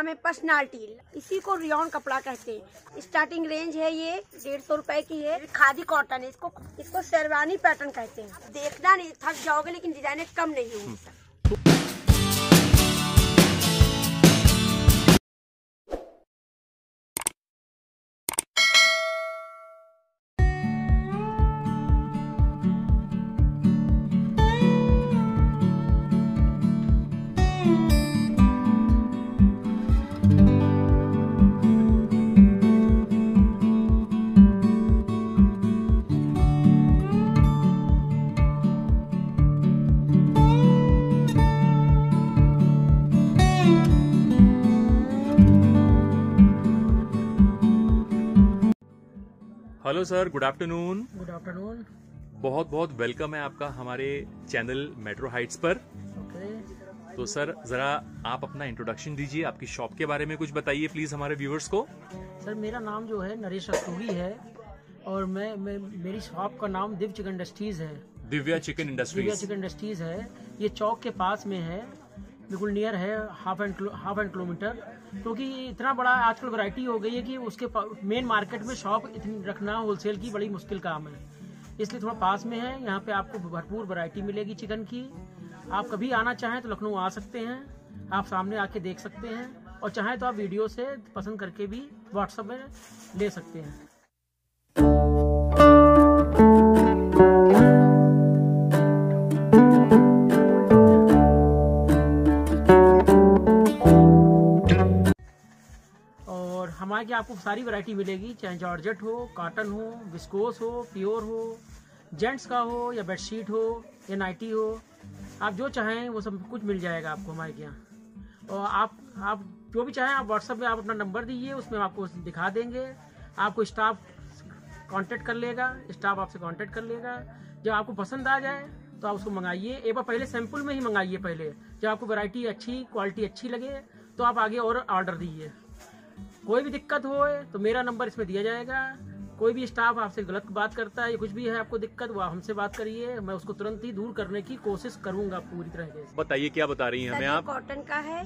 नाम है पर्सनालिटी, इसी को रियॉन कपड़ा कहते हैं। स्टार्टिंग रेंज है ये 150 रुपए की है। खादी कॉटन है, इसको शेरवानी पैटर्न कहते हैं। देखना नहीं थक जाओगे लेकिन डिजाइने कम नहीं होगी। Hello sir, good afternoon. Good afternoon, बहुत बहुत वेलकम है आपका हमारे चैनल मेट्रो हाइट्स पर। Okay. तो सर जरा आप अपना इंट्रोडक्शन दीजिए, आपकी शॉप के बारे में कुछ बताइए प्लीज हमारे व्यूअर्स को। सर मेरा नाम जो है नरेश अस्तूरी है और मेरी शॉप का नाम दिव्य चिकन इंडस्ट्रीज है। Divya chicken industries. Divya chicken industries है, ये चौक के पास में है, बिल्कुल नियर है, हाफ एंड किलोमीटर। क्योंकि इतना बड़ा आजकल वैरायटी हो गई है कि उसके मेन मार्केट में शॉप इतनी रखना होलसेल की बड़ी मुश्किल काम है, इसलिए थोड़ा पास में है। यहाँ पे आपको भरपूर वैरायटी मिलेगी चिकन की। आप कभी आना चाहें तो लखनऊ आ सकते हैं, आप सामने आके देख सकते हैं और चाहें तो आप वीडियो से पसंद करके भी व्हाट्सएप में ले सकते हैं। कि आपको सारी वैरायटी मिलेगी, चाहे जॉर्जेट हो, कॉटन हो, विस्कोस हो, प्योर हो, जेंट्स का हो या बेडशीट हो या नाइटी हो, आप जो चाहें वो सब कुछ मिल जाएगा आपको हमारे यहाँ। और आप जो भी चाहें आप व्हाट्सएप में आप अपना नंबर दीजिए, उसमें आपको दिखा देंगे, आपको स्टाफ कांटेक्ट कर लेगा, स्टाफ आपसे कांटेक्ट कर लेगा। जब आपको पसंद आ जाए तो आप उसको मंगाइए, एक बार पहले सैम्पल में ही मंगाइए पहले। जब आपको वैरायटी अच्छी, क्वालिटी अच्छी लगे तो आप आगे और ऑर्डर दीजिए। कोई भी दिक्कत हो तो मेरा नंबर इसमें दिया जाएगा। कोई भी स्टाफ आपसे गलत बात करता है या कुछ भी है आपको दिक्कत, वो हमसे बात करिए, मैं उसको तुरंत ही दूर करने की कोशिश करूंगा पूरी तरह से। बताइए क्या बता रही हैं हमें आप? कॉटन का है,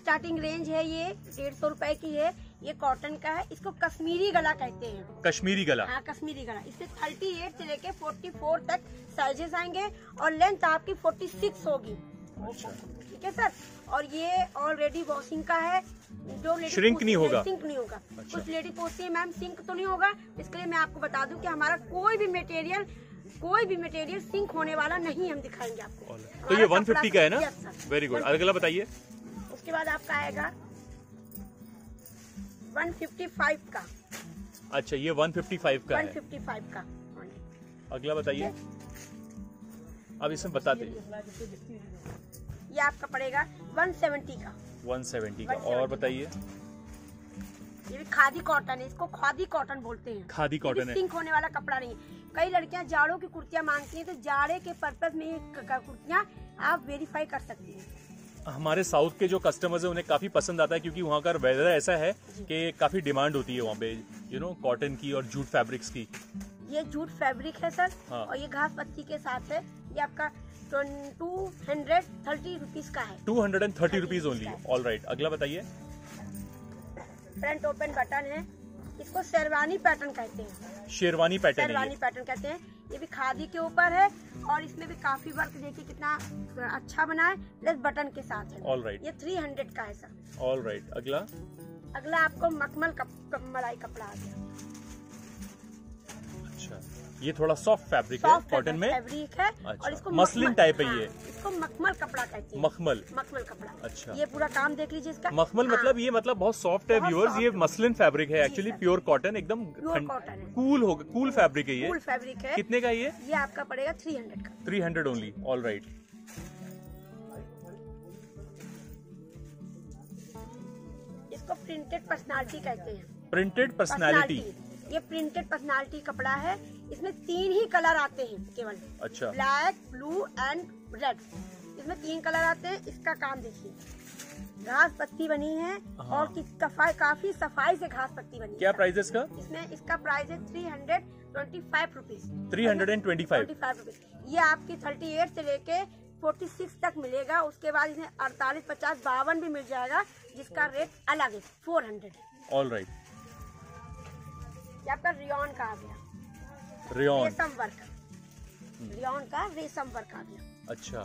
स्टार्टिंग रेंज है ये 150 रुपए की है। ये कॉटन का है, इसको कश्मीरी गला कहते हैं। कश्मीरी गला? हाँ, कश्मीरी गला। इससे 38 से लेके 44 तक साइजेस आएंगे और लेंथ आपकी 46 होगी। ठीक है सर। और ये ऑलरेडी वॉशिंग का है, जो श्रिंक नहीं होगा। सिंक नहीं होगा। अच्छा। कुछ लेडी पूछती है मैम सिंक तो नहीं होगा, इसके लिए मैं आपको बता दूं कि हमारा कोई भी मटेरियल सिंक होने वाला नहीं, हम दिखाएंगे आपको। तो ये 150 का है ना? Very good. अगला बताइए। उसके बाद आपका आएगा 155 का। अच्छा, ये 155 का। 155 का। अगला बताइए, अब इसमें बता दीजिए। ये आपका पड़ेगा 170 का। 170 का। और बताइए, ये भी खादी कॉटन है, इसको खादी कॉटन बोलते हैं। खादी कॉटन है, सिंक होने वाला कपड़ा नहीं है। कई लड़कियां जाड़ों की कुर्तियां मांगती हैं, तो जाड़े के पर्पस में ये कुर्तियां आप वेरीफाई कर सकती हैं। हमारे साउथ के जो कस्टमर्स हैं उन्हें काफी पसंद आता है, क्योंकि वहाँ का वेदर ऐसा है कि काफी डिमांड होती है वहाँ पे, यू नो, कॉटन की और जूट फैब्रिक्स की। ये जूट फैब्रिक है सर। हाँ। और ये घास पत्ती के साथ है। ये आपका 230 रुपीज का है। 230 रुपीज ओनली। ऑल राइट, अगला बताइए। फ्रंट ओपन बटन है, इसको शेरवानी पैटर्न कहते हैं। शेरवानी पैटर्न। शेरवानी पैटर्न कहते हैं। ये भी खादी के ऊपर है और इसमें भी काफी वर्क, देखिए कितना अच्छा बना है, प्लस बटन के साथ है। All right. ये 300 का है सर। ऑल राइट, अगला। अगला आपको मखमल मलाई कपड़ा आ गया। अच्छा, ये थोड़ा सॉफ्ट फैब्रिक है, कॉटन में फैब्रिक है। अच्छा। और इसको मसलिन टाइप है। हाँ, ये इसको मखमल कपड़ा कहते हैं। मखमल कपड़ा। अच्छा, ये पूरा काम देख लीजिए इसका। मखमल मतलब ये मतलब बहुत सॉफ्ट है व्यूअर्स, ये मसलिन फैब्रिक है एक्चुअली, प्योर कॉटन, एकदम कूल होगा, कूल फैब्रिक है ये। कूल फैब्रिक है। कितने का ये? ये आपका पड़ेगा 300 का। 300 ओनली। All right. इसको प्रिंटेड पर्सनालिटी कहते हैं। Printed personality. ये प्रिंटेड पर्सनालिटी कपड़ा है, इसमें 3 ही कलर आते हैं केवल। अच्छा। ब्लैक, ब्लू एंड रेड, इसमें 3 कलर आते हैं। इसका काम देखिए, घास पत्ती बनी है। हाँ। और काफी सफाई से घास पत्ती बनी है। क्या प्राइस है इसका? इसमें इसका प्राइस है 325 रुपीज। 325 रुपीज। ये आपकी 38 से लेके 46 तक मिलेगा। उसके बाद इसमें 48, 50, 52 भी मिल जाएगा। जिसका रेट अलग है 400। All right. ये आपका रियॉन का आ गया, रेशम वर्क आ गया। अच्छा,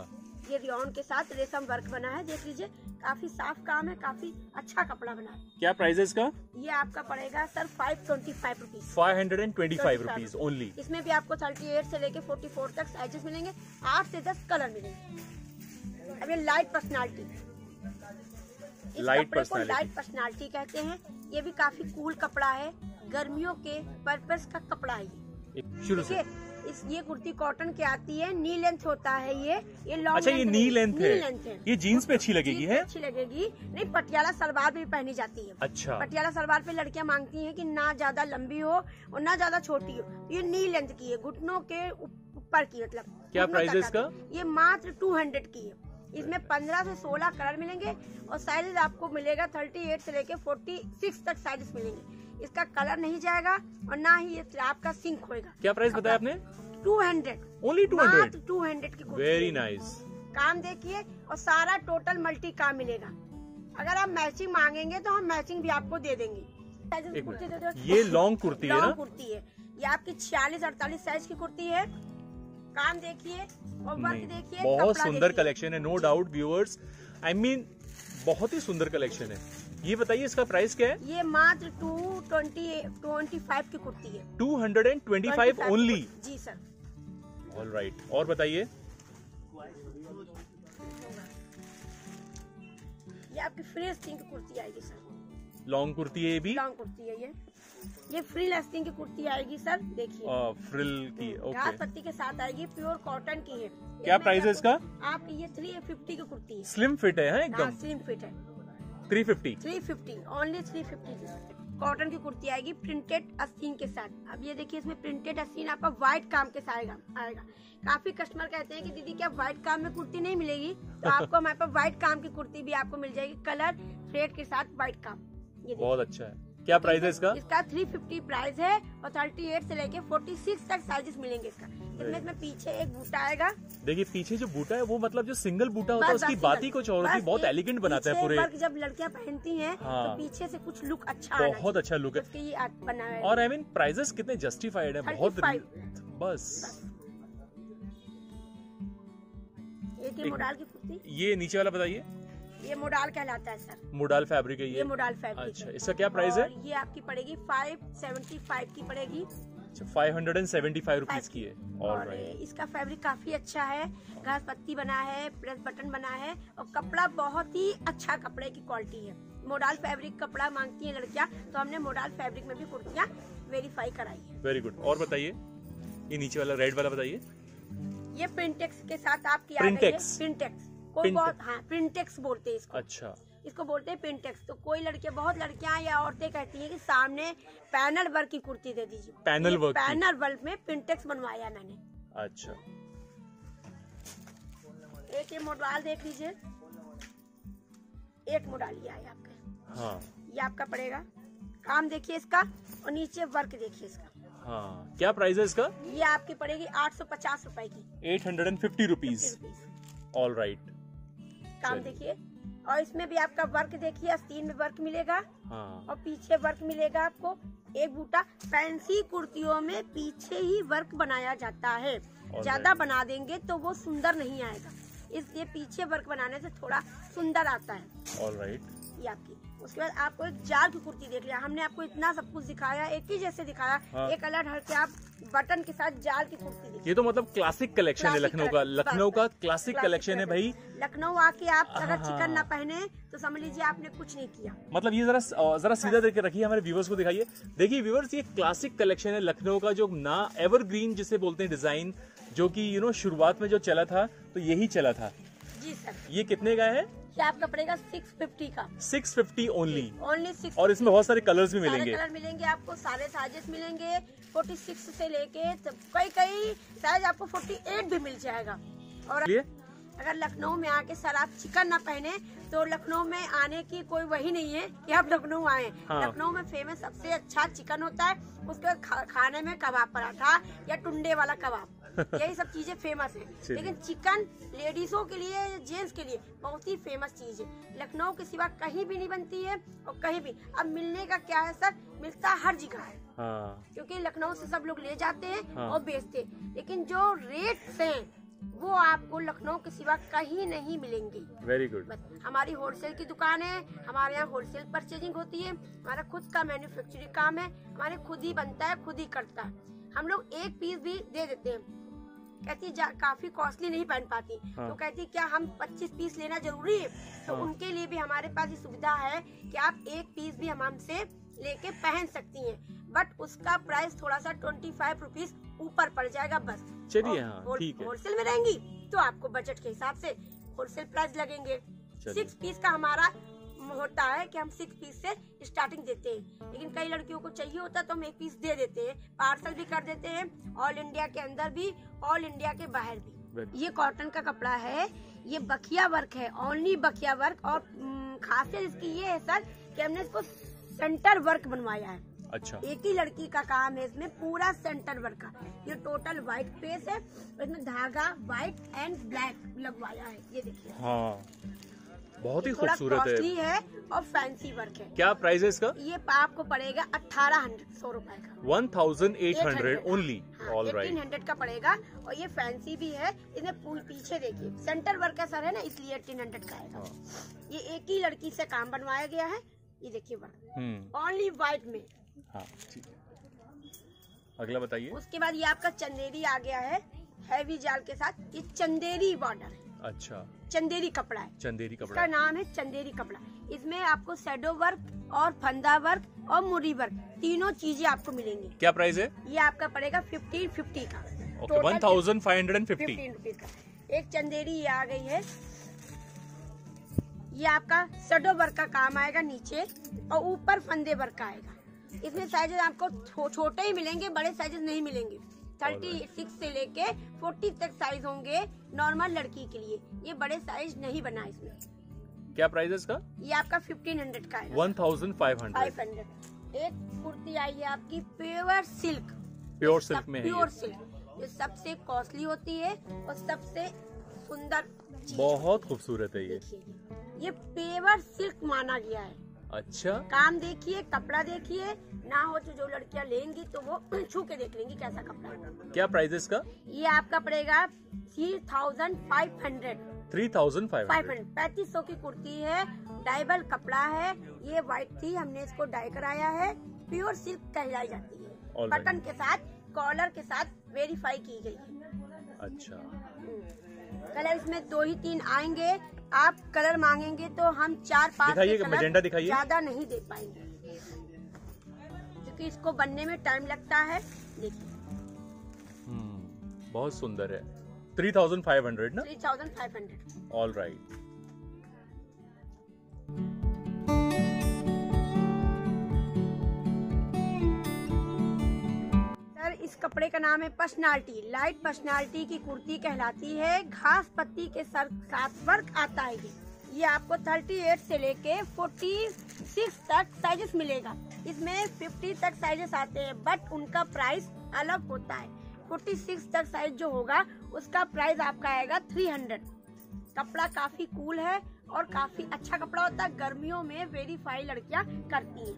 ये रियॉन के साथ रेशम वर्क बना है, देख लीजिए काफी साफ काम है, काफी अच्छा कपड़ा बना है। क्या प्राइस है इसका? ये आपका पड़ेगा सर 525 रुपीज, 525 रुपीज ओनली। इसमें भी आपको 38 से लेके 44 तक साइजेस मिलेंगे, 8 से 10 कलर मिलेंगे। अब ये लाइट पर्सनालिटी, लाइट पर्सनालिटी कहते हैं। ये भी काफी कूल कपड़ा है, गर्मियों के पर्पस का कपड़ा है। ये कुर्ती कॉटन की आती है, नी लेंथ होता है ये लॉन्ग। अच्छा, ये नी लेंथ है। ये जीन्स पे अच्छी लगेगी, है अच्छी लगेगी। नहीं, पटियाला सलवार पे भी पहनी जाती है। अच्छा, पटियाला सलवार पे लड़कियां मांगती हैं कि ना ज्यादा लंबी हो और ना ज्यादा छोटी हो। ये नी लेंथ की है, घुटनों के ऊपर की, मतलब। क्या प्राइस है इसका? ये मात्र 200 की है। इसमें 15 से 16 कलर मिलेंगे और साइजेस आपको मिलेगा 38 से लेके 46 तक साइजेस मिलेंगे। इसका कलर नहीं जाएगा और ना ही ये स्ट्रैप का सिंक होएगा। क्या प्राइस बताया आपने? 200 ओनली, 200 की। Very nice. काम देखिए, और सारा टोटल मल्टी काम मिलेगा। अगर आप मैचिंग मांगेंगे तो हम मैचिंग भी आपको दे देंगे। ये लॉन्ग कुर्ती है ना? कुर्ती है ये आपकी 46-48 साइज की कुर्ती है। काम देखिए और वर्क देखिए, बहुत सुंदर कलेक्शन है। No doubt viewers, I mean बहुत ही सुंदर कलेक्शन है। ये बताइए इसका प्राइस क्या है? ये मात्र 225 की कुर्ती है, 225 ओनली। जी सर। ऑल राइट, और बताइए। ये आपकी फ्री लास्टिंग की कुर्ती आएगी सर। लॉन्ग कुर्ती है ये भी? लॉन्ग कुर्ती है ये फ्री लास्टिंग की कुर्ती आएगी सर। देखिए फ्रिल की, घास पत्ती के साथ आएगी, प्योर कॉटन की है। क्या प्राइस है इसका? आपकी ये 350 की कुर्ती है। स्लिम फिट है एकदम, स्लिम फिट है। 350 ओनली, 350 कॉटन की कुर्ती आएगी प्रिंटेड अस्तीन के साथ। अब ये देखिए, इसमें प्रिंटेड अस्तीन आपका व्हाइट काम के साथ आएगा। काफी कस्टमर कहते हैं कि दीदी क्या व्हाइट काम में कुर्ती नहीं मिलेगी, तो आपको हमारे पास व्हाइट काम की कुर्ती भी आपको मिल जाएगी, कलर थ्रेड के साथ व्हाइट काम। ये बहुत अच्छा है। क्या प्राइस है इसका? इसका 350 प्राइस है और 38 से लेके 46 तक साइजेस मिलेंगे इसका। इसमें पीछे एक बूटा आएगा, देखिए पीछे जो बूटा है वो, मतलब जो सिंगल बूटा होता है उसकी बात ही कुछ और होती है, बहुत एलिगेंट बनाता है पूरे। जब लड़कियां पहनती हैं तो पीछे से कुछ लुक अच्छा है, बहुत अच्छा लुक है। और आई मीन प्राइजेस कितने जस्टिफाइड है, बहुत। बस ये मोडाल की कुर्ती, ये नीचे वाला बताइए। ये मोडाल कहलाता है सर, मोडाल फैब्रिक है ये। Modal fabric. अच्छा, इसका क्या प्राइस है? ये आपकी पड़ेगी 575 की पड़ेगी। 575 रुपीज की है। और इसका फैब्रिक काफी अच्छा है, घास पत्ती बना है, प्लस बटन बना है, और कपड़ा बहुत ही अच्छा, कपड़े की क्वालिटी है। मोडाल फैब्रिक कपड़ा मांगती है लड़कियाँ, तो हमने मोडाल फैब्रिक में भी कुर्तियाँ वेरीफाई कराई है। Very good. और बताइए, ये नीचे वाला रेड वाला बताइए। ये प्रिंटेक्स के साथ आपकी प्रिंटेक्स कोई बहुत, हाँ प्रिंटेक्स बोलते हैं इसको। अच्छा, इसको बोलते हैं प्रिंटेक्स। तो कोई लड़कियां, बहुत लड़कियां या औरतें कहती हैं कि सामने पैनल वर्क की कुर्ती दे दीजिए। पैनल वर्क में प्रिंटेक्स बनवाया मैंने। अच्छा, एक ये मोडाल देख लीजिए, एक मोडाल ये आया आपका। हाँ, ये आपका पड़ेगा, काम देखिए इसका और नीचे वर्क देखिए इसका। हाँ, क्या प्राइस है इसका? ये आपकी पड़ेगी 850 रुपए की, 850 रुपीज। All right. काम देखिए, और इसमें भी आपका वर्क देखिए, अस्तीन में वर्क मिलेगा। हाँ। और पीछे वर्क मिलेगा आपको, एक बूटा। फैंसी कुर्तियों में पीछे ही वर्क बनाया जाता है, ज्यादा बना देंगे तो वो सुंदर नहीं आएगा, इसलिए पीछे वर्क बनाने से थोड़ा सुंदर आता है। All right. ये आपकी। उसके बाद आपको एक जार की कुर्ती देख लिया, हमने आपको इतना सब कुछ दिखाया, एक ही जैसे दिखाया। हाँ। एक अलग हर के आप बटन के साथ जाल की कुर्ती। ये तो मतलब क्लासिक कलेक्शन है लखनऊ का। लखनऊ का क्लासिक कलेक्शन है भाई। लखनऊ आके आप अगर चिकन ना पहने तो समझ लीजिए आपने कुछ नहीं किया। मतलब ये जरा सीधा देख के रखिए, हमारे व्यूवर्स को दिखाइए। देखिए व्यूवर्स, ये क्लासिक कलेक्शन है लखनऊ का, जो ना एवरग्रीन जिसे बोलते हैं डिजाइन, जो की शुरुआत में जो चला था तो यही चला था। जी सर। ये कितने का है? आपका पड़ेगा 650 का, 650 ओनली, ओनली। और इसमें बहुत सारे कलर्स भी मिलेंगे, कलर मिलेंगे आपको, सारे साइजेस मिलेंगे, 46 से लेके कई साइज आपको 48 भी मिल जाएगा। और अगर लखनऊ में आके सर आप चिकन ना पहने तो लखनऊ में आने की कोई वही नहीं है कि आप लखनऊ आए। लखनऊ में फेमस सबसे अच्छा चिकन होता है, उसके खाने में कबाब पराठा या टुंडे वाला कबाब, यही सब चीजें फेमस है। लेकिन चिकन लेडीजों के लिए, जेंट्स के लिए बहुत ही फेमस चीज है, लखनऊ के सिवा कहीं भी नहीं बनती है और कहीं भी। अब मिलने का क्या है सर, मिलता हर जगह है। हाँ। क्योंकि लखनऊ से सब लोग ले जाते हैं। हाँ। और बेचते हैं, लेकिन जो रेट्स हैं वो आपको लखनऊ के सिवा कहीं नहीं मिलेंगी। Very good. हमारी होलसेल की दुकान है, हमारे यहाँ होलसेल परचेजिंग होती है, हमारा खुद का मैन्युफैक्चरिंग काम है, हमारे खुद ही बनता है, खुद ही करता है। हम लोग एक पीस भी दे देते हैं, कहती काफी कॉस्टली नहीं पहन पाती। हाँ। तो कहती क्या हम 25 पीस लेना जरूरी है? तो हाँ। उनके लिए भी हमारे पास ये सुविधा है कि आप एक पीस भी हम हमसे लेके पहन सकती हैं, बट उसका प्राइस थोड़ा सा 25 रुपीज ऊपर पड़ जाएगा बस। चलिए होलसेल में रहेंगी तो आपको बजट के हिसाब से होलसेल प्राइस लगेंगे। 6 पीस का हमारा होता है कि हम 6 पीस से स्टार्टिंग देते हैं, लेकिन कई लड़कियों को चाहिए होता है तो हम 1 पीस दे देते हैं, पार्सल भी कर देते हैं, ऑल इंडिया के अंदर भी ऑल इंडिया के बाहर भी। ये कॉटन का कपड़ा है, ये बखिया वर्क है, ओनली बखिया वर्क। और खासियत इसकी ये है सर कि हमने इसको सेंटर वर्क बनवाया है। अच्छा। एक ही लड़की का काम है, इसमें पूरा सेंटर वर्क का। ये टोटल व्हाइट पेस है, इसमें धागा व्हाइट एंड ब्लैक लगवाया है, ये देखिए। हाँ। बहुत ही खूबसूरत है और फैंसी वर्क है। क्या प्राइस है इसका? ये आपको पड़ेगा 1800 रुपए का, 1800 ओनली, 1800 का पड़ेगा। और ये फैंसी भी है, इसमें पूल पीछे देखिए सेंटर वर्क का सर है ना, इसलिए 1800 का आएगा। ये एक ही लड़की से काम बनवाया गया है, ये देखिए वर्क ओनली व्हाइट में। हाँ, ठीक है। अगला बताइए। उसके बाद ये आपका चंदेरी आ गया है, हैवी जाल के साथ। ये चंदेरी बॉर्डर है। अच्छा। चंदेरी कपड़ा है, चंदेरी कपड़ा का नाम है चंदेरी कपड़ा। इसमें आपको शैडो वर्क और फंदा वर्क और मुरी वर्क तीनों चीजें आपको मिलेंगी। क्या प्राइस है? ये आपका पड़ेगा 1550 का, 1550 रुपीज का। एक चंदेरी ये आ गई है, ये आपका शैडो वर्क का काम आएगा नीचे और ऊपर फंदे वर्क का आएगा। इसमें साइजेस आपको छोटे ही मिलेंगे, बड़े साइजेस नहीं मिलेंगे। 36 से लेके 40 तक साइज होंगे नॉर्मल लड़की के लिए, ये बड़े साइज नहीं बना इसमें। क्या प्राइस है इसका? ये आपका 1500 का है, 1500। एक कुर्ती आई है आपकी प्योर सिल्क में, ये सबसे कॉस्टली होती है और सबसे सुंदर, बहुत खूबसूरत है। ये प्योर सिल्क माना गया है। अच्छा। काम देखिए, कपड़ा देखिए, ना हो तो जो लड़कियां लेंगी तो वो छू के देख लेंगी कैसा कपड़ा है। क्या प्राइस है इसका? ये आपका पड़ेगा 3500, 3500, 3500 की कुर्ती है, डाइबल कपड़ा है। ये व्हाइट थी, हमने इसको डाई कराया है, प्योर सिल्क कहलाई जाती है, बटन के साथ कॉलर के साथ वेरीफाई की गई है। अच्छा। कलर इसमें 2 ही 3 आएंगे, आप कलर मांगेंगे तो हम 4-5 ज्यादा नहीं दे पाएंगे क्योंकि इसको बनने में टाइम लगता है। देखिए बहुत सुंदर है। 3500 ना, 3500। All right. इस कपड़े का नाम है पर्सनालिटी, लाइट पर्सनालिटी की कुर्ती कहलाती है। घास पत्ती के साथ वर्क आता है। ये आपको 38 से लेके 46 तक साइजेस मिलेगा। इसमें 50 तक साइजेस आते हैं, बट उनका प्राइस अलग होता है। 46 तक साइज जो होगा उसका प्राइस आपका आएगा 300। कपड़ा काफी कूल है और काफी अच्छा कपड़ा होता है, गर्मियों में वेरीफाई लड़कियाँ करती है।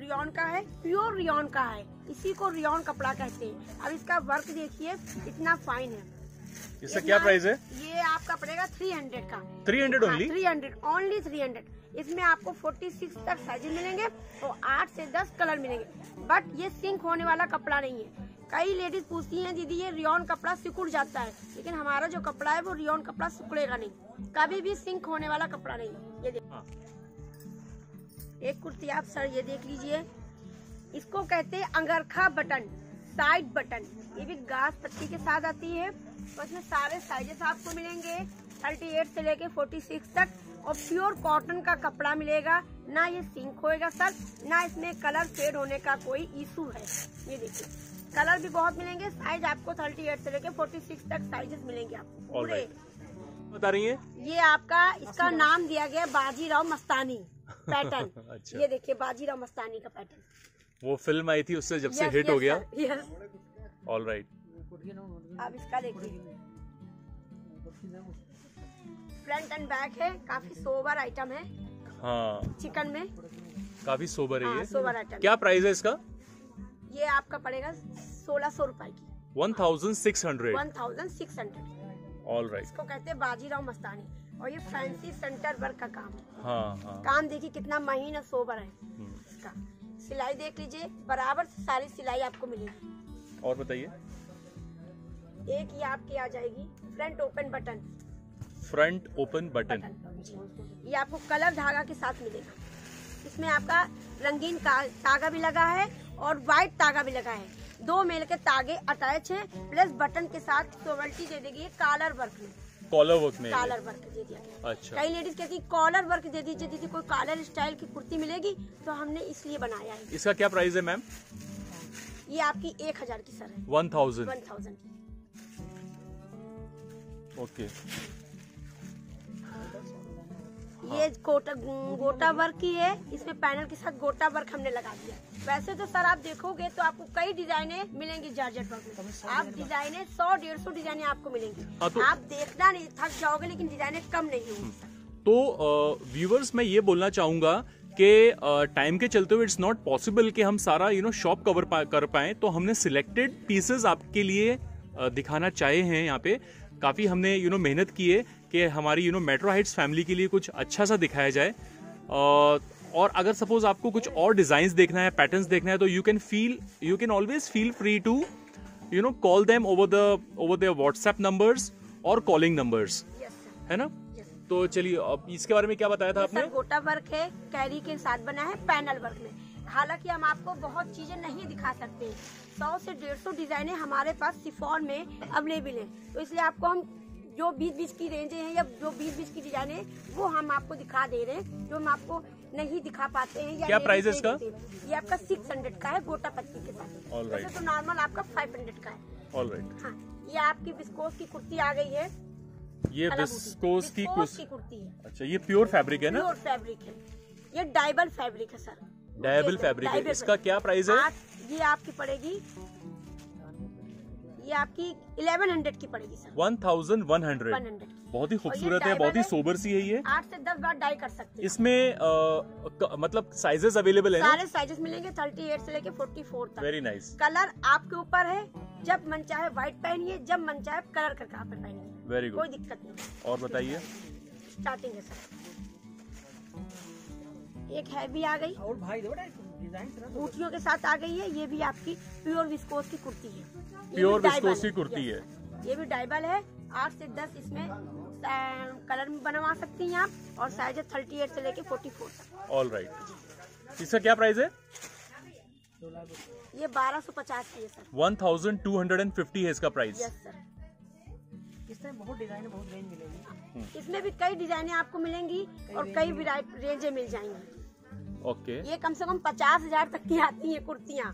रियोन का है, प्योर रियोन का है, इसी को रियोन कपड़ा कहते हैं। अब इसका वर्क देखिए इतना फाइन है। इसका क्या प्राइस है? ये आपका पड़ेगा 300 का, 300 ओनली, 300 ओनली। इसमें आपको 46 तक साइज मिलेंगे और 8 से 10 कलर मिलेंगे, बट ये सिंक होने वाला कपड़ा नहीं है। कई लेडीज पूछती हैं दीदी ये रियोन कपड़ा सिकुड़ जाता है, लेकिन हमारा जो कपड़ा है वो रियोन कपड़ा सिकुड़ेगा नहीं, कभी भी सिंक होने वाला कपड़ा नहीं है। ये देखिए एक कुर्ती आप सर ये देख लीजिए, इसको कहते हैं अंगरखा बटन, साइड बटन। ये भी घास पत्ती के साथ आती है और इसमें सारे साइजेस आपको मिलेंगे 38 से लेके 46 तक और प्योर कॉटन का कपड़ा मिलेगा। ना ये सिंक होएगा सर, ना इसमें कलर फेड होने का कोई इशू है। ये देखिए कलर भी बहुत मिलेंगे, साइज आपको 38 से लेके 46 तक साइजेस मिलेंगे आपको पूरे। बता रही है ये आपका, इसका नाम दिया गया बाजीराव मस्तानी पैटर्न। अच्छा। ये देखिए बाजीराव मस्तानी का पैटर्न, वो फिल्म आई थी उससे जब से हिट हो गया। ऑल राइट, अब इसका देखिए फ्रंट एंड बैक है, काफी सोबर आइटम है। हाँ, चिकन में काफी सोबर है ये। Sober item. क्या प्राइस है इसका? ये आपका पड़ेगा 1600 रुपए की, 1600। ऑल राइट, इसको कहते हैं बाजीराव मस्तानी और ये फैंसी सेंटर वर्क का काम है। हाँ। काम देखिए कितना महीन और सोबर है इसका। सिलाई देख लीजिए, बराबर से सारी सिलाई आपको मिलेगी। और बताइए, एक ये आपकी आ जाएगी front open button. Front open button ये आपको कलर धागा के साथ मिलेगा। इसमें आपका रंगीन तागा भी लगा है और व्हाइट तागा भी लगा है। 2 मेल के तागे अटैच है, प्लस बटन के साथ सोवल्टी दे देगी। कॉलर वर्क में, कॉलर वर्क में, कॉलर वर्क दे दिया। अच्छा। कई लेडीज कहती है कॉलर वर्क दे दीजिए दीदी, कोई कॉलर स्टाइल की कुर्ती मिलेगी, तो हमने इसलिए बनाया है। इसका क्या प्राइस है मैम? ये आपकी 1000 की सर है, 1000 की। ओके। ये गोटा वर्क की है, इसमें पैनल के साथ गोटा वर्क हमने लगा दिया। वैसे तो सर आप देखोगे तो आपको कई डिजाइने मिलेंगी जॉर्जेट वर्क में। आप डिजाइने 100-150 डिजाइने आपको मिलेंगी। तो आप देखना नहीं थक जाओगे, लेकिन डिजाइने कम नहीं होंगी। तो व्यूवर्स मैं ये बोलना चाहूंगा कि टाइम के चलते हुए इट्स नॉट पॉसिबल कि हम सारा शॉप कवर कर पाए, तो हमने सिलेक्टेड पीसेज आपके लिए दिखाना चाहे हैं। यहाँ पे काफ़ी हमने मेहनत की है कि हमारी मेट्रो हाइट्स फैमिली के लिए कुछ अच्छा सा दिखाया जाए। और अगर सपोज आपको कुछ और डिज़ाइंस देखना है, पैटर्न्स देखना है, तो you can always feel free to call them over the WhatsApp numbers और कॉलिंग नंबर्स, है ना? तो चलिए, अब इसके बारे में क्या बताया था आपने? गोटा वर्क है, कैरी के साथ बना है, पैनल वर्क में। हालांकि हम आपको बहुत चीजें नहीं दिखा सकते, 100 से 150 डिजाइने हमारे पास शिफॉन में अवेलेबल है, तो इसलिए आपको हम जो 20-20 की रेंजें हैं या जो 20-20 की डिजाइन है वो हम आपको दिखा दे रहे हैं, जो हम आपको नहीं दिखा पाते हैं। क्या प्राइस है इसका? ये आपका 600 का है, गोटा पत्ती के साथ। वैसे तो नॉर्मल आपका 500 का है। All right. हाँ, ये आपकी विस्कोस की कुर्ती आ गई है। ये विस्कोस की कुर्ती है। अच्छा, ये प्योर फैब्रिक है ना? प्योर फैब्रिक है, ये डाइबल फैब्रिक है सर। डाइबल फैब्रिक है। इसका क्या प्राइस है? ये आपकी पड़ेगी, ये आपकी 1100 की पड़ेगी सर। 1100। बहुत ही खूबसूरत है, बहुत ही सोबर सी है ये। 8 से 10 बार डाई कर सकते हैं। इसमें मतलब साइजेस अवेलेबल है? सारे साइजेस मिलेंगे, 38 से लेके 44 तक। Very nice. कलर आपके ऊपर है, जब मन चाहे व्हाइट पहनिए, जब मन चाहे कलर करके आप पहनिए। वेरी गुड, कोई दिक्कत नहीं। और बताइए, स्टार्टिंग है सर। एक हैवी आ गई और भाई दो बूटियों के साथ आ गई है। ये भी आपकी प्योर विस्कोस की कुर्ती है। प्योर विस्कोस की कुर्ती है, ये भी डाइबल है। 8 से 10 इसमें कलर में बनवा सकती हैं आप, और साइज है 38 से लेके 44। All right. इसका क्या प्राइस है? ये 1250 की है सर। 1250 है इसका प्राइस। Yes sir. इसमें बहुत डिजाइन, बहुत रेंज मिलेगी। इसमें भी कई डिजाइने आपको मिलेंगी और कई रेंजें मिल जाएंगी। ओके। ये कम से कम 50,000 तक की आती हैं कुर्तियाँ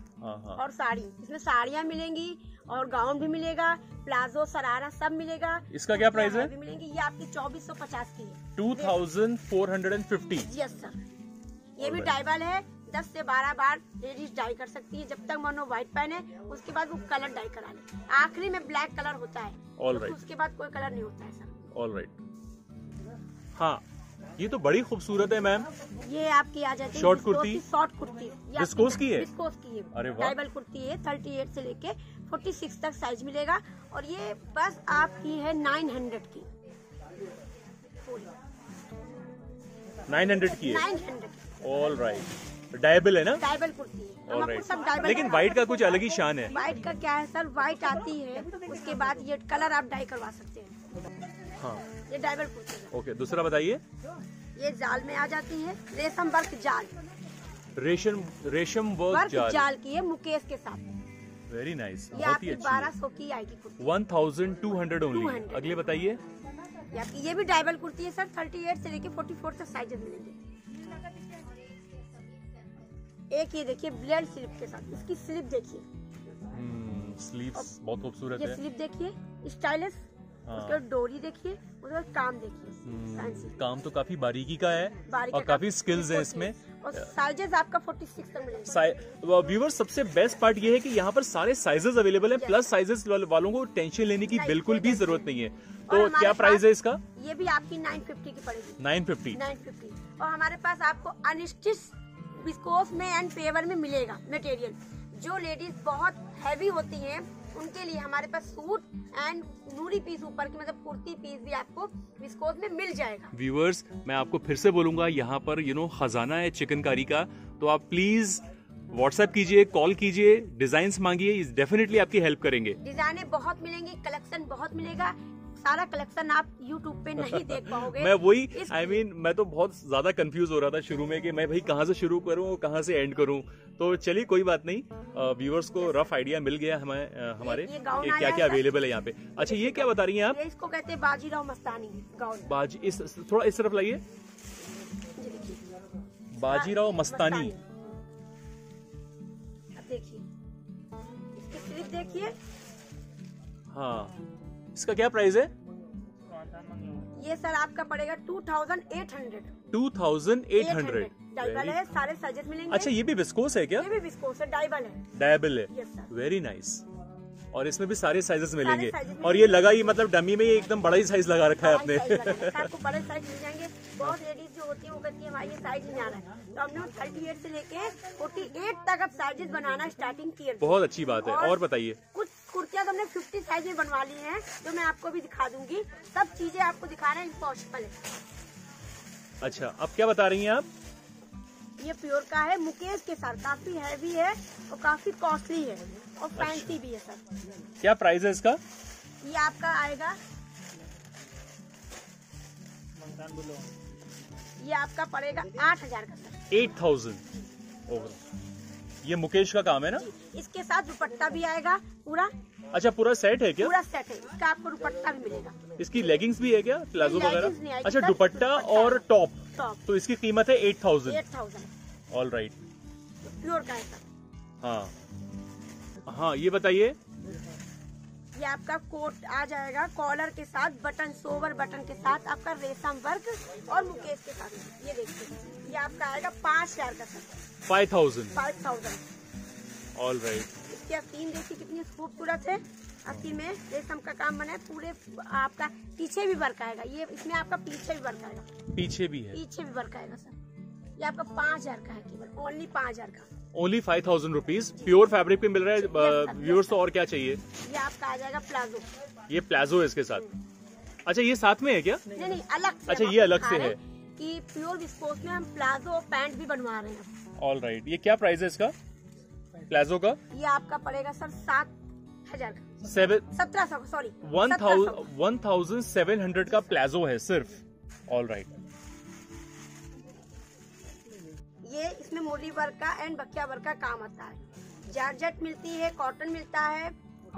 और साड़ी। इसमें साड़ियाँ मिलेंगी और गाउन भी मिलेगा, प्लाजो सरारा सब मिलेगा। इसका क्या प्राइस है? मिलेंगी, ये आपकी 2450 की है। 2450। Yes sir. ये भी डाइबल है, 10 से 12 बार लेडीज डाई कर सकती है, जब तक मनो व्हाइट पहने, उसके बाद वो कलर डाई करा ले। आखिरी में ब्लैक कलर होता है, तो उसके बाद कोई कलर नहीं होता है सर। All right. हाँ, ये तो बड़ी खूबसूरत है मैम। ये आपकी आ जाती है शॉर्ट कुर्ती। विस्कोस की है? विस्कोस की है। अरे वाह। डाइबल कुर्ती है, 38 से लेके 46 तक साइज मिलेगा, और ये बस आपकी है 900 की। 900 की है। 900। All right. डाइबल है ना? डाइबल कुर्ती है। Right. सब लेकिन व्हाइट का कुछ अलग ही शान है। व्हाइट का क्या है सर, व्हाइट आती है, उसके बाद ये कलर आप डाई करवा सकते हैं। हाँ, ये डाइबल कुर्ती। ओके, दूसरा बताइए। ये जाल में आ जाती है, रेशम वर्क जाल। रेशम वर्क जाल की है, मुकेश के साथ। Very nice. ये आपकी 1200 की आएगी कुर्ती। 1200 ओनली। अगले बताइए। ये भी डाइबल कुर्ती है सर, 38 से लेके 44 तक साइजेस मिलेंगे। एक ये देखिए ब्लेड स्लिप के साथ, इसकी स्लिप देखिए। स्लीव्स बहुत खूबसूरत है। ये स्लीव देखिए स्टाइलिश, उसका डोरी देखिए, उसका काम देखिए। काम तो काफी बारीकी का है और काफी स्किल्स है इसमें। और साइजेस आपका 46 तक मिलेगा। व्यूअर्स सबसे बेस्ट पार्ट ये है कि यहाँ पर सारे साइजेस अवेलेबल हैं, प्लस साइजेस वालों को टेंशन लेने की बिल्कुल भी जरूरत नहीं है। तो क्या प्राइस है इसका? ये भी आपकी 950 की पड़ेगी। 950। और हमारे पास आपको अनस्टिच विस्कोस में एंड पेवर में मिलेगा मटेरियल। जो लेडीज बहुत हैवी होती हैं उनके लिए हमारे पास सूट एंड नूरी पीस ऊपर की मतलब कुर्ती पीस भी आपको विस्कोस में मिल जाएगा। व्यूअर्स मैं आपको फिर से बोलूंगा, यहाँ पर यू नो खजाना है चिकनकारी का। तो आप प्लीज व्हाट्सएप कीजिए, कॉल कीजिए, डिजाइन्स मांगिए, डेफिनेटली आपकी हेल्प करेंगे। डिजाइनें बहुत मिलेंगी, कलेक्शन बहुत मिलेगा, सारा कलेक्शन आप YouTube पे नहीं देख पाओगे। मैं वही मैं तो बहुत ज्यादा कंफ्यूज हो रहा था शुरू में कि मैं भाई कहाँ से शुरू करूँ कहाँ से एंड करूँ। तो चलिए कोई बात नहीं, व्यूअर्स को रफ आइडिया मिल गया हमें हमारे क्या क्या अवेलेबल है यहाँ पे। अच्छा ये क्या बता रही हैं आप? इसको कहते हैं बाजीराव मस्तानी गाउन। थोड़ा इस तरफ लाइए। बाजीराव मस्तानी देखिए। हाँ इसका क्या प्राइस है? ये सर आपका पड़ेगा 2800। 2800 डाइबल है, सारे साइजेस मिलेंगे। अच्छा ये भी विस्कोस है क्या? ये भी विस्कोस है, डाइबल है। डाइबल है, वेरी नाइस। और इसमें भी सारे साइजेस मिलेंगे। और ये लगा ही मतलब डमी में एकदम बड़ा ही साइज लगा रखा है आपने। आपको बड़े साइज मिल जाएंगे। बहुत लेडीज जो होती है वो कहती है हमारे साइज नहीं आ रहा है, तो हमने 38 से लेके 48 तक अब साइजेस बनाना स्टार्टिंग की। बहुत अच्छी बात है। और बताइए कुछ कुर्तियाँ तो हमने 50 साइज में बनवा ली है, तो मैं आपको भी दिखा दूंगी। सब चीजें आपको दिखा रहे हैं, इम्पॉसिबल है। अच्छा अब क्या बता रही हैं आप? ये प्योर का है मुकेश के साथ, काफी हैवी है और काफी कॉस्टली है और फैंसी भी है सर। क्या प्राइस है इसका? ये आपका आएगा, ये आपका पड़ेगा 8000 का सर। 8000 ओवर। ये मुकेश का काम है ना? इसके साथ दुपट्टा भी आएगा पूरा। अच्छा पूरा सेट है क्या? पूरा सेट है, इसका आपको दुपट्टा भी मिलेगा। इसकी लेगिंग्स भी है क्या, प्लाजो वगैरह? अच्छा दुपट्टा और टॉप। तो इसकी कीमत है 8000। ऑल राइट, प्योर का है सर। हाँ ये बताइए। ये आपका कोट आ जाएगा कॉलर के साथ, बटन सोवर बटन के साथ, आपका रेशम वर्क और मुकेश के साथ। ये देखिए, ये आपका आएगा 5000 का सर। 5000। All right. इसके आस्तीन देखिए कितनी खूबसूरत है, आस्तीन में रेशम का काम बना है। पूरे आपका पीछे भी वर्क आएगा, ये इसमें आपका पीछे भी वर्क आएगा। पीछे भी वर्क आएगा सर। ये आपका 5000 का है केवल, ओनली 5000 का। Only 5000 rupees. प्योर फैब्रिक पे मिल रहा है व्यूअर्स, और क्या चाहिए? ये आपका आ जाएगा प्लाजो। ये प्लाजो है इसके साथ। अच्छा ये साथ में है क्या? नहीं अलग से। अच्छा ये अलग से है कि प्योर विस्कोस में हम प्लाजो और पैंट भी बनवा रहे हैं। All right. ये क्या प्राइस है इसका प्लाजो का? ये आपका पड़ेगा सर 7000 का। 1700 सॉरी 1700 का प्लाजो है सिर्फ। All right. ये इसमें मोरी वर्क का एंड बकिया वर्क का काम आता है। जॉर्जेट मिलती है, कॉटन मिलता है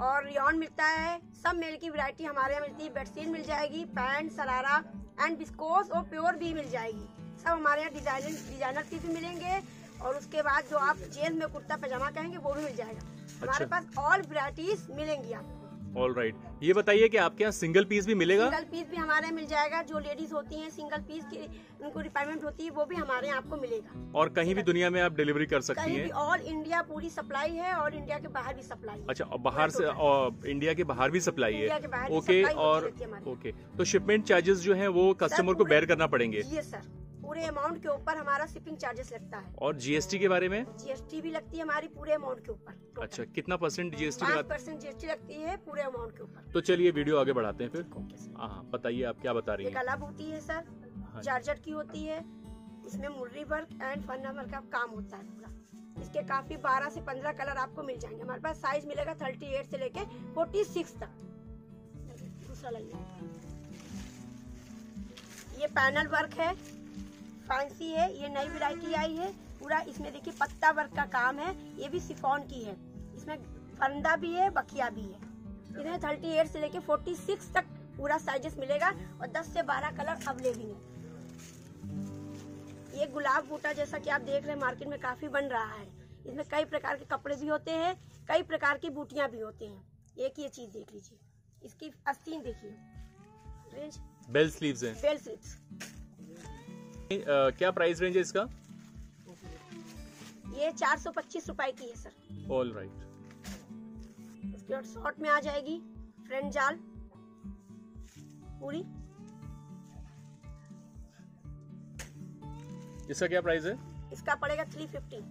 और रियॉन मिलता है। सब मेल की वैरायटी हमारे यहाँ मिलती है। बेडशीट मिल जाएगी, पैंट सरारा एंड विस्कोस और प्योर भी मिल जाएगी। सब हमारे यहाँ डिजाइनर पीस भी मिलेंगे और उसके बाद जो आप जेल में कुर्ता पजामा कहेंगे वो भी मिल जाएगा। हमारे पास ऑल वैरायटीज मिलेंगी आपको। All right. ये बताइए कि आपके यहाँ सिंगल पीस भी मिलेगा? सिंगल पीस भी हमारे यहाँ मिल जाएगा। जो लेडीज होती हैं सिंगल पीस की उनको रिक्वायरमेंट होती है, वो भी हमारे यहाँ आपको मिलेगा। और कहीं भी दुनिया में आप डिलीवरी कर सकती हैं? ऑल इंडिया पूरी सप्लाई है और इंडिया के बाहर भी सप्लाई है। अच्छा बाहर से, और इंडिया के बाहर भी सप्लाई है। ओके। और ओके तो शिपमेंट चार्जेस जो है वो कस्टमर को बेयर करना पड़ेंगे? ये सर पूरे अमाउंट के ऊपर हमारा शिपिंग चार्जेस लगता है। और जीएसटी के बारे में? जीएसटी भी लगती है हमारी पूरे अमाउंट के ऊपर। अच्छा कितना परसेंट जीएसटी? 5% जीएसटी लगती है पूरे अमाउंट के ऊपर। तो चलिए वीडियो आगे बढ़ाते हैं फिर। हाँ बताइए आप क्या बता रही हैं? कलाब होती है सर, जॉर्जेट की होती है, इसमें मुर्री वर्क एंड फन्ना वर्क का काम होता है पूरा। इसके काफी 12 से 15 कलर आपको मिल जाएंगे। हमारे पास साइज मिलेगा 38 से लेके 46 तक। दूसरा ये पैनल वर्क है, फैंसी है, ये नई वैरायटी आई है पूरा। इसमें देखिए पत्ता वर्क का काम है, ये भी सिफॉन की है। इसमें फंदा भी है, बखिया भी है। इसमें 38 से लेके 46 तक पूरा साइजेस मिलेगा और 10 से 12 कलर अवेलेबल है। ये गुलाब बूटा जैसा कि आप देख रहे हैं मार्केट में काफी बन रहा है, इसमें कई प्रकार के कपड़े भी होते हैं, कई प्रकार की बूटियाँ भी होते हैं। एक ये चीज देख लीजिए, इसकी आस्तीन देखिए, बेल स्लीव्स हैं। बेल स्लीव्स क्या प्राइस रेंज है इसका? ये 425 रुपए की है सर। All right. उसके बाद शॉर्ट में आ जाएगी फ्रेंड जाल पूरी। इसका क्या प्राइस है? इसका पड़ेगा 350।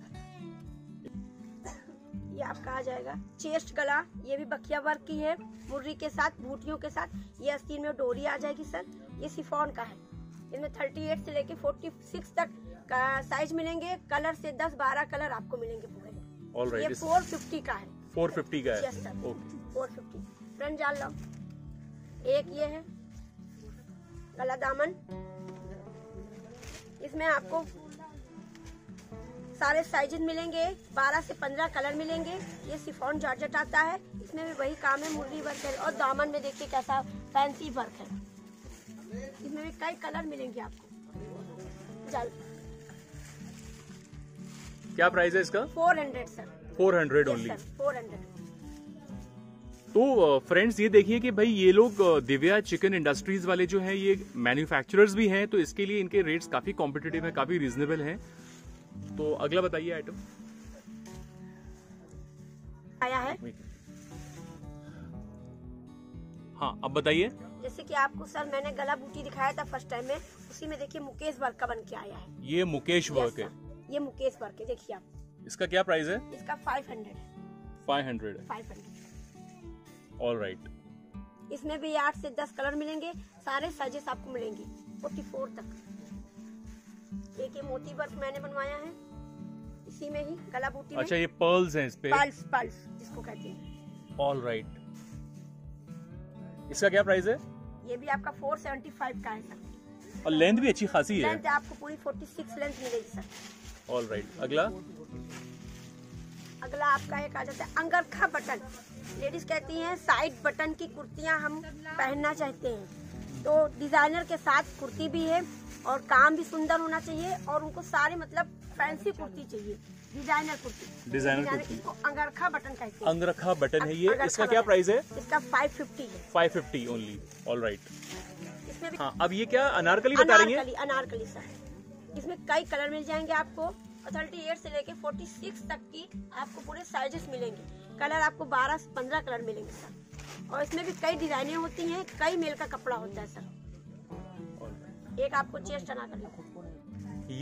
ये आपका आ जाएगा चेस्ट गला, ये भी बखिया वर्क की है, मुर्री के साथ, बूटियों के साथ। ये अस्तीन में डोरी आ जाएगी सर। ये सिफॉन का है, इसमें 38 से लेके 46 तक का साइज मिलेंगे। कलर से 10-12 कलर आपको मिलेंगे पूरे। Right. ये 450 का है। 450 का है। Okay. 450। फ्रंट जाल लो। एक ये है गला दामन, इसमें आपको सारे साइजेस मिलेंगे, 12 से 15 कलर मिलेंगे। ये सिफॉन जॉर्जेट आता है, इसमें भी वही काम है, मुर्गी वर्क है। और दामन में देखिए कैसा फैंसी वर्क है, इसमें भी कई कलर मिलेंगे आपको। जाल क्या प्राइस है इसका? 400 सर। 400 ओनली। 400। तो फ्रेंड्स ये देखिए कि भाई ये लोग दिव्या चिकन इंडस्ट्रीज वाले जो हैं ये मैन्युफैक्चरर्स भी हैं, तो इसके लिए इनके रेट्स काफी कॉम्पिटिटिव है, काफी रीजनेबल हैं। तो अगला बताइए आइटम आया है। हाँ अब बताइए। जैसे कि आपको सर मैंने गला बूटी दिखाया था फर्स्ट टाइम में, उसी में देखिए मुकेश वर्क का बन के आया है। ये मुकेश वर्क है, ये मुकेश वर्क है, देखिए आप। इसका क्या प्राइस है? इसका 500। All right. इसमें भी 8 से 10 कलर मिलेंगे, सारे साइजेस आपको मिलेंगे 44 तक। एक ये मोती वर्क मैंने बनवाया है, इसी में ही गला बूटी में। अच्छा ये पर्ल्स हैं इसपे। पर्ल्स, पर्ल्स जिसको कहते हैं। All right. इसका क्या प्राइस है? ये भी आपका 475 का है सर। और लेंथ भी अच्छी खासी है। लेंथ आपको पूरी 46 लेंथ मिलेगी सर। All right. अगला आपका एक आ जाता है अंगरखा बटन। लेडीज कहती हैं साइड बटन की कुर्तियां हम पहनना चाहते हैं, तो डिजाइनर के साथ कुर्ती भी है और काम भी सुंदर होना चाहिए, और उनको सारे मतलब फैंसी कुर्ती चाहिए, डिजाइनर कुर्ती। डिजाइनर को अंगरखा बटन कहते हैं। अंगरखा बटन है ये। इसका क्या प्राइस है? इसका 550 है। 550 ओनली। All right. इसमें अब ये क्या अनारकली बता रही है? अनारकली सर, इसमें कई कलर मिल जाएंगे आपको। 38 से लेके 46 तक की आपको पूरे साइजेस मिलेंगे, कलर आपको 12 से 15 कलर मिलेंगे सर। और इसमें भी कई डिजाइनें होती हैं, कई मेल का कपड़ा होता है सर। एक आपको चेस्ट अनारकली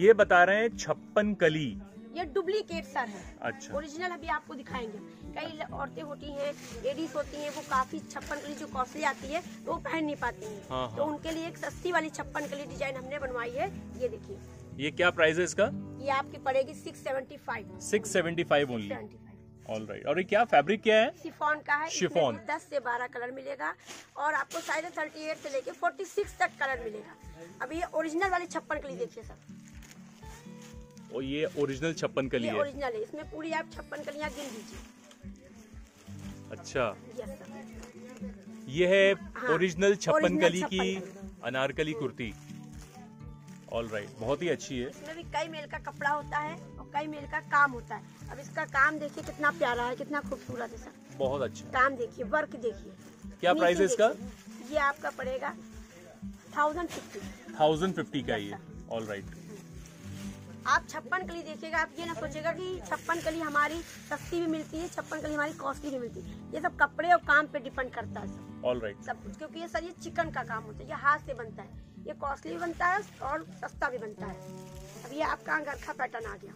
ये बता रहे हैं 56 कली, ये डुप्लीकेट सर है। अच्छा। ओरिजिनल अभी आपको दिखाएंगे। कई औरतें होती हैं, लेडीज होती हैं, वो काफी 56 कली जो कॉस्टली आती है वो पहन नहीं पाती है, तो उनके लिए एक सस्ती वाली 56 कली डिजाइन हमने बनवाई है। ये देखिए। ये क्या प्राइस है इसका? ये आपकी पड़ेगी 675। 675 ओनली। All right. और ये क्या फैब्रिक क्या है? शिफॉन का है। शिफॉन। 10 से 12 कलर मिलेगा और आपको साइज 38 से लेके 46 तक कलर मिलेगा। अब ये ओरिजिनल वाले 56 कली देखिए सर। और ये ओरिजिनल 56 कली है। ओरिजिनल है, इसमें पूरी आप 56 कलियाँ गिन दीजिए। अच्छा। Yes sir. ये है ओरिजिनल 56 कली की अनारकली कुर्ती। ऑल राइट, बहुत ही अच्छी है। इसमें भी कई मेल का कपड़ा होता है और कई मेल का काम होता है। अब इसका काम देखिए कितना प्यारा है, कितना खूबसूरत है सर। बहुत अच्छा काम देखिए, वर्क देखिए। क्या प्राइस है इसका? ये आपका पड़ेगा 1050। 1050 का ये। All right. आप 56 कली देखिएगा, आप ये ना सोचेगा कि 56 कली हमारी सस्ती भी मिलती है, 56 कली हमारी कॉस्टली भी मिलती है। ये सब कपड़े और काम पे डिपेंड करता है सर। All right. सब कुछ, क्योंकि ये सर ये चिकन का काम होता है, ये हाथ से बनता है, ये कॉस्टली भी बनता है और सस्ता भी बनता है। अब ये आपका अंगरखा पैटर्न आ गया।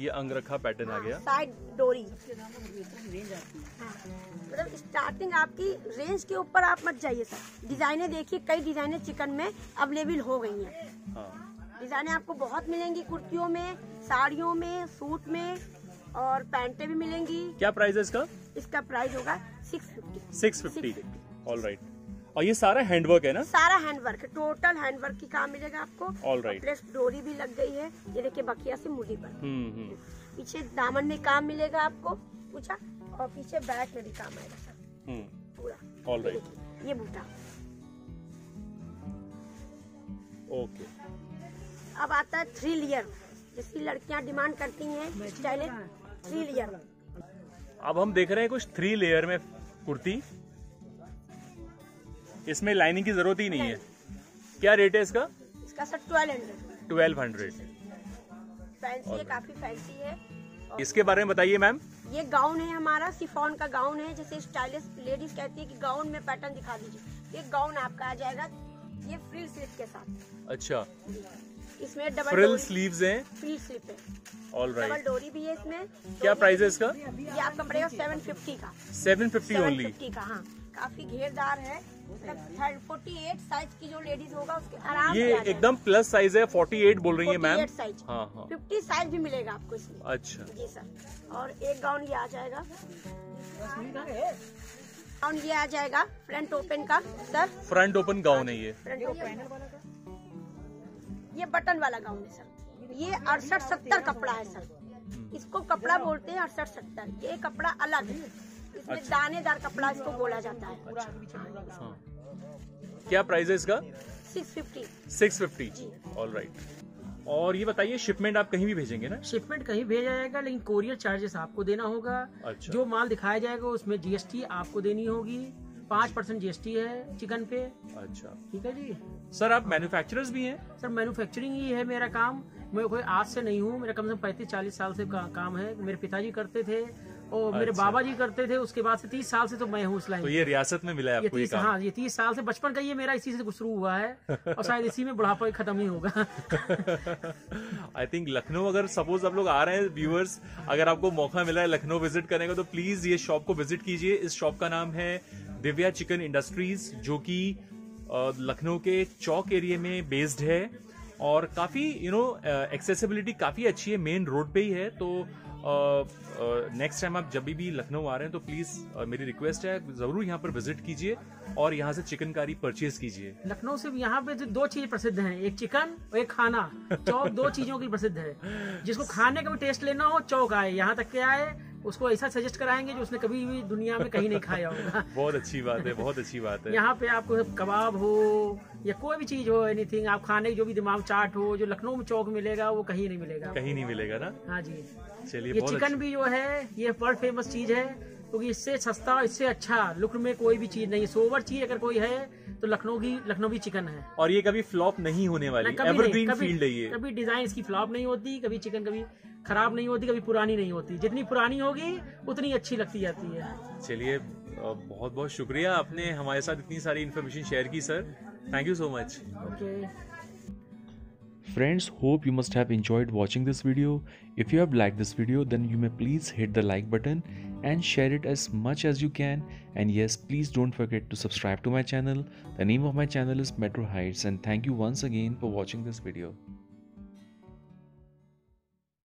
ये अंगरखा पैटर्न आ गया। साइड डोरी मतलब स्टार्टिंग आपकी रेंज के ऊपर आप मत जाइए सर। डिजाइने देखिए, कई डिजाइने चिकन में अवेलेबल हो गई है। डिजाइने आपको बहुत मिलेंगी कुर्तियों में, साड़ियों में, सूट में, और पैंटे भी मिलेंगी। क्या प्राइस है इसका? इसका प्राइस होगा 650। 650। All right. और ये सारा हैंडवर्क है ना? सारा हैंडवर्क, टोटल हैंडवर्क की काम मिलेगा आपको। All right. प्लस डोरी भी लग गई है, ये देखिए बकिया से मुड़ी पर। पीछे दामन में काम मिलेगा आपको पूछा, और पीछे बैक में भी काम आएगा सर पूरा। All right. ये बूटा। ओके। अब आता है 3 लेयर, जिसकी लड़कियां डिमांड करती हैं स्टाइलिश। Three layer. अब हम देख रहे हैं कुछ थ्री लेयर में कुर्ती, इसमें लाइनिंग की जरूरत ही नहीं है। क्या रेट है इसका? इसका सर 1200। फैंसी है, काफी फैंसी है। इसके बारे में बताइए मैम। ये गाउन है हमारा, सिफॉन का गाउन है। जैसे स्टाइलिश लेडीज कहती है कि गाउन में पैटर्न दिखा दीजिए, ये गाउन आपका आ जाएगा। ये फ्रिल स्लीव के साथ। अच्छा, इसमें डबल फ्रिल स्लीव्स हैं, फ्रिल स्लीव है, ऑलराइट। डबल डोरी भी है इसमें। क्या प्राइस है इसका? ये आपका पड़ेगा 750 का। 750 ओनली का। हाँ, काफी घेरदार है। 48 साइज की जो लेडीज होगा उसके आराम से। ये एकदम प्लस साइज है, 48 बोल रही है मैम। 50 साइज भी मिलेगा आपको इसमें। अच्छा जी सर। और एक गाउन ये आ जाएगा, गाउन ये आ जाएगा फ्रंट ओपन का सर। फ्रंट ओपन गाउन है ये, फ्रंट ओपन। ये बटन वाला गाउन है सर। ये 68-70 कपड़ा है सर। इसको कपड़ा बोलते हैं 68-70। ये कपड़ा अलग है, इसमें दानेदार कपड़ा इसको बोला जाता है। हाँ। क्या प्राइस है इसका? 650। ऑलराइट। और ये बताइए, शिपमेंट आप कहीं भी भेजेंगे ना? शिपमेंट कहीं भेजा जाएगा, लेकिन कोरियर चार्जेस आपको देना होगा। अच्छा। जो माल दिखाया जाएगा उसमें जीएसटी आपको देनी होगी। 5% जीएसटी है चिकन पे। अच्छा, ठीक है जी सर। आप मैन्युफैक्चरर्स भी हैं? सर मैन्युफैक्चरिंग ही है मेरा काम। मैं कोई आज से नहीं हूँ, मेरा कम से कम 35-40 साल से काम है। मेरे पिताजी करते थे और अच्छा। मेरे बाबा जी करते थे, उसके बाद से 30 साल से तो मैं हूँ इस लाइन। तो ये रियासत में मिला है आपको ये काम? हाँ, ये 30 साल से, बचपन का ये मेरा इसी से शुरू हुआ है और शायद इसी में बुढ़ापा खत्म ही होगा आई थिंक। लखनऊ अगर सपोज आप लोग आ रहे हैं व्यूअर्स, अगर आपको मौका मिला है लखनऊ विजिट करने का, तो प्लीज ये शॉप को विजिट कीजिए। इस शॉप का नाम है दिव्या चिकन इंडस्ट्रीज, जो कि लखनऊ के चौक एरिया में बेस्ड है और काफी एक्सेसिबिलिटी काफी अच्छी है, मेन रोड पे ही है। तो नेक्स्ट टाइम आप जब भी लखनऊ आ रहे हैं तो प्लीज मेरी रिक्वेस्ट है, जरूर यहाँ पर विजिट कीजिए और यहाँ से चिकनकारी परचेज कीजिए। लखनऊ से यहाँ पे जो दो चीजें प्रसिद्ध हैं, एक चिकन और एक खाना। चौक दो चीजों की प्रसिद्ध है। जिसको खाने का भी टेस्ट लेना हो, चौक आए। यहाँ तक के आए, उसको ऐसा सजेस्ट कराएंगे जो उसने कभी भी दुनिया में कहीं नहीं खाया होगा बहुत अच्छी बात है, बहुत अच्छी बात है। यहाँ पे आपको कबाब हो या कोई भी चीज हो, एनीथिंग आप खाने की जो भी दिमाग चाट हो, जो लखनऊ में चौक मिलेगा वो कहीं नहीं मिलेगा, कहीं नहीं मिलेगा ना। हाँ जी। चलिए, ये चिकन भी जो है ये वर्ल्ड फेमस चीज है, क्योंकि इससे सस्ता, इससे अच्छा लुक में कोई भी चीज नहीं। सोवर चीज अगर कोई है तो लखनऊ की चिकन है। और ये कभी फ्लॉप नहीं होने वाली, एवरग्रीन फील्ड है ये। कभी डिजाइन इसकी फ्लॉप नहीं होती, कभी चिकन कभी खराब नहीं होती, कभी पुरानी नहीं होती। जितनी पुरानी होगी उतनी अच्छी लगती जाती है। चलिए, बहुत बहुत शुक्रिया, आपने हमारे साथ इतनी सारी इन्फॉर्मेशन शेयर की sir. Thank you so much. Friends, hope you must have enjoyed watching this video. If you have liked this video, then you may please hit the like button and share it as much as you can. And yes, please don't forget to subscribe to my channel. The name of my channel is Metro Heights, and thank you once again for watching this video.